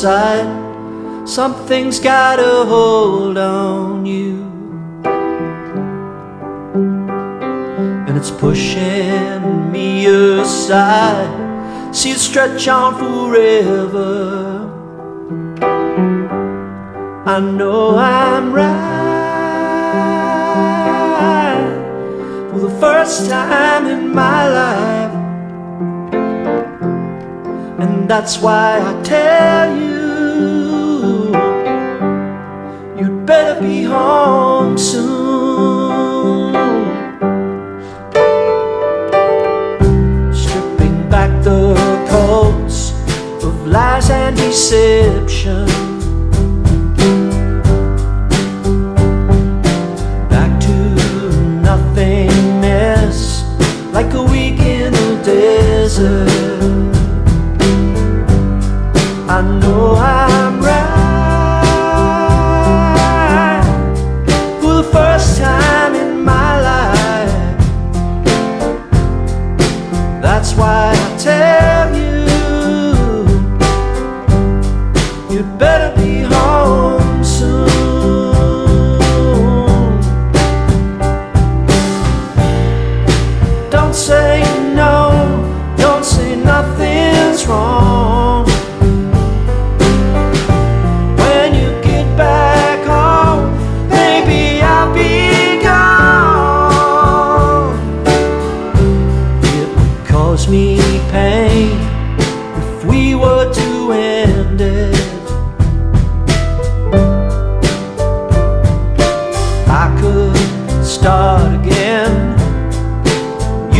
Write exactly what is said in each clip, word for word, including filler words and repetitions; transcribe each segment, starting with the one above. side. Something's got a hold on you, and it's pushing me aside. See it stretch on forever. I know I'm right for the first time in my life, and that's why I tell you, you'd better be home soon. Stripping back the coats of lies and deception, back to nothingness, like a week in the desert. I know I'm right for the first time in my life. That's why I tell you, you'd better be home soon. Don't say no, don't say nothing's wrong. Me pain if we were to end it. I could start again,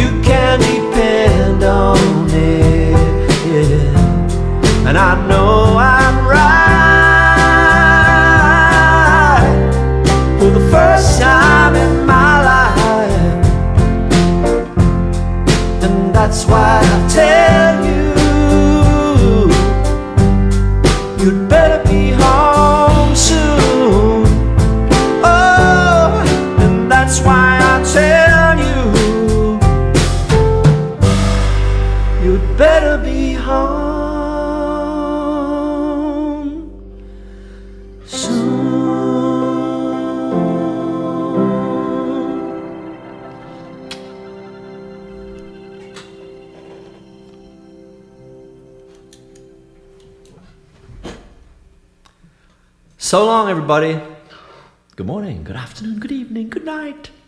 you can depend on it, yeah. And I know I'm right for the first time in my life, and that's why I tell you, you'd better be home soon. Oh, and that's why I tell you, you'd better be home soon. So long, everybody. Good morning, good afternoon, good evening, good night.